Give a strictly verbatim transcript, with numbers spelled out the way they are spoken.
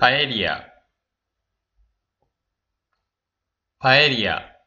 パエリア、パエリア。